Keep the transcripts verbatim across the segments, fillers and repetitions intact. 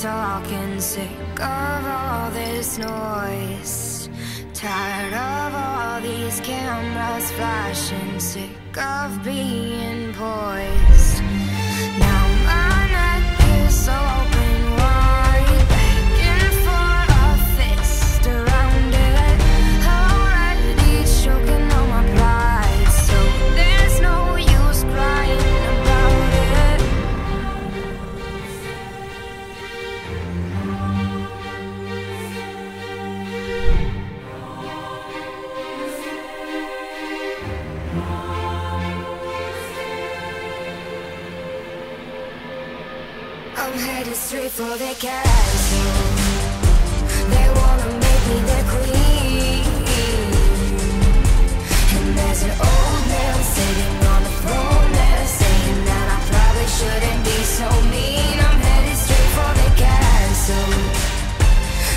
talking, sick of all this noise, tired of all these cameras flashing, sick of being poised. Now my neck is so open wide, begging for a fist around it, already choking on my pride, so there's no use crying about it. I'm headed straight for the castle. They wanna make me their queen, and there's an old man sitting on the throne there, saying that I probably shouldn't be so mean. I'm headed straight for the castle.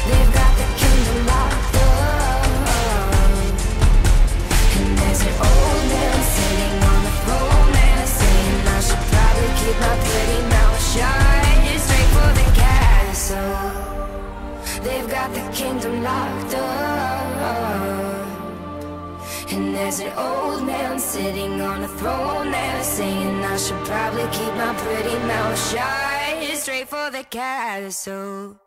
They've got the kingdom locked up, and there's an old man sitting on the throne there, saying I should probably keep my pretty mouth shut. So they've got the kingdom locked up, and there's an old man sitting on a throne there, saying I should probably keep my pretty mouth shut. Straight for the castle.